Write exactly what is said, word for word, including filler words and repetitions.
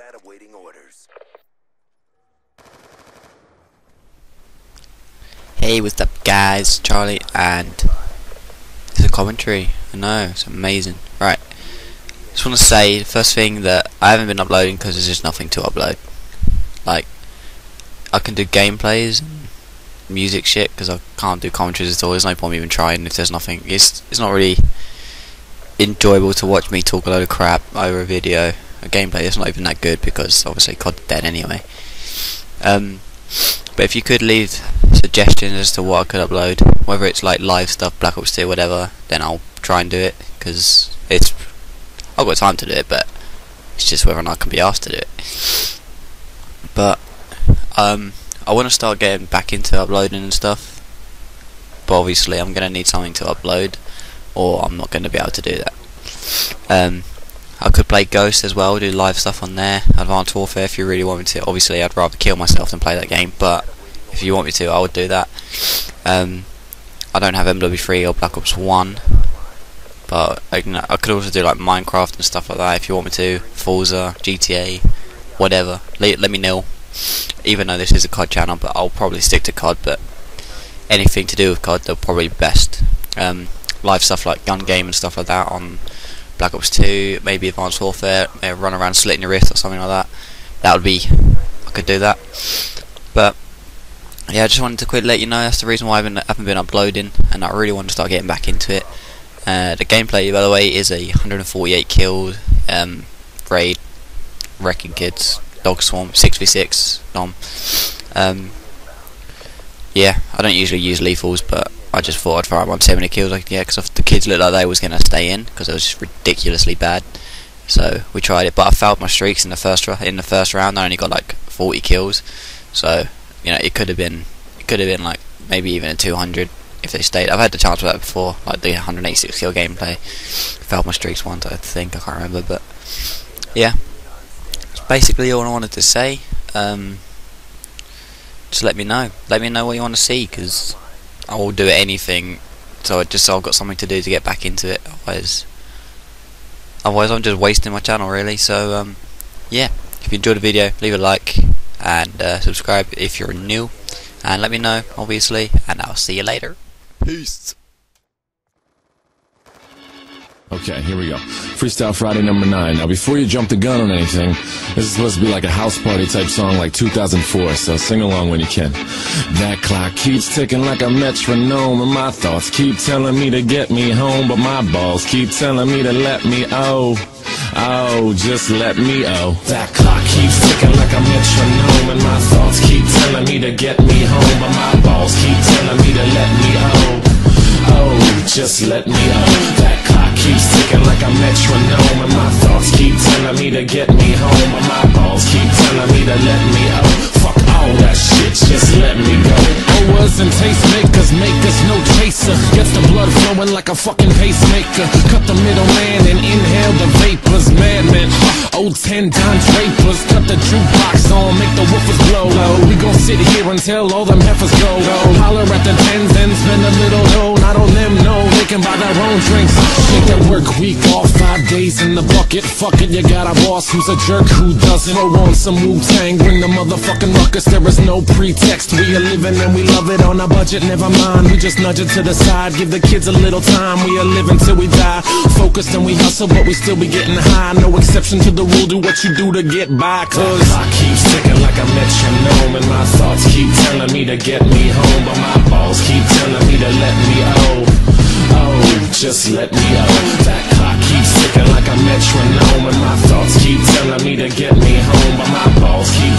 outside awaiting orders. Hey, what's up guys, Charlie, and it's a commentary, I know, it's amazing. Right, just want to say, first thing, that I haven't been uploading because there's just nothing to upload. Like, I can do gameplays and music shit because I can't do commentaries at all. There's no point even trying if there's nothing. It's, it's not really enjoyable to watch me talk a load of crap over a video. A gameplay that's not even that good because obviously COD's dead anyway. Um, but if you could leave suggestions as to what I could upload, whether it's like live stuff, Black Ops two, whatever, then I'll try and do it because it's, I've got time to do it, but it's just whether or not I can be asked to do it. But um, I want to start getting back into uploading and stuff, but obviously I'm going to need something to upload, or I'm not going to be able to do that. Um, I could play Ghost as well, do live stuff on there, Advanced Warfare if you really want me to. Obviously I'd rather kill myself than play that game, but if you want me to I would do that. Um, I don't have M W three or Black Ops one, but I, can, I could also do like Minecraft and stuff like that if you want me to, Forza, G T A, whatever. Le let me know, even though this is a COD channel, but I'll probably stick to COD, but anything to do with COD they'll probably be best. Um, live stuff like gun game and stuff like that on Black Ops two, maybe Advanced Warfare, maybe run around slitting your wrist or something like that. That would be, I could do that. But yeah, I just wanted to quickly let you know that's the reason why I haven't, haven't been uploading, and I really want to start getting back into it. Uh, the gameplay, by the way, is a one hundred forty-eight kill um, raid, wrecking kids, dog swarm, six v six nom. Um, yeah, I don't usually use lethals, but I just thought I'd fire up so many kills I could get, because the kids looked like they was going to stay in because it was just ridiculously bad. So we tried it, but I failed my streaks in the first in the first round. I only got like forty kills, so you know it could have been it could have been like maybe even a two hundred if they stayed. I've had the chance for that before, like the one hundred eighty-six kill gameplay. Failed my streaks once, I think, I can't remember, but yeah, that's basically all I wanted to say. Um, just let me know, let me know what you want to see, because I will do anything, so I just so I've got something to do to get back into it. Otherwise, otherwise I'm just wasting my channel, really. So um, yeah, if you enjoyed the video, leave a like and uh, subscribe if you're new, and let me know, obviously. And I'll see you later. Peace. Okay, here we go. Freestyle Friday number nine. Now, before you jump the gun on anything, this is supposed to be like a house party type song like two thousand four, so sing along when you can. That clock keeps ticking like a metronome, and my thoughts keep telling me to get me home, but my balls keep telling me to let me oh, oh, just let me oh. That clock keeps ticking like a metronome, and my thoughts keep telling me to get me home, but my balls keep telling me to let me oh, oh, just let me oh. That clock keeps ticking like a metronome, and my thoughts keep telling me to get me home, and my balls keep telling me to let me out. Fuck all that shit, just let me go. Growers and tastemakers make this no chaser, gets the blood flowing like a fucking pacemaker. Cut the middleman and inhale the vapors, madman, old ten Don Drapers. Cut the jukebox on, make the woofers blow. We gon' sit here until all them heifers go. Holler at the tens and spend a little dough. Not on them, no, they can buy their own drinks. Make that work week off, five days in the bucket. Fuck it, you got a boss who's a jerk who doesn't. Throw on some Wu-Tang, bring the motherfucking ruckus. There is no pretext, we are living and we love it on a budget. Never mind, we just nudge it to the side. Give the kids a little time, we are living till we die. Focused and we hustle, but we still be getting high. No exception to the rule, do what you do to get by. Cause I keep ticking like a metronome, and my thoughts keep telling me to get me home, but my balls keep telling me to let me oh, oh, just let me out. That clock keeps ticking like a metronome, and my thoughts keep telling me to get me home, but my balls keep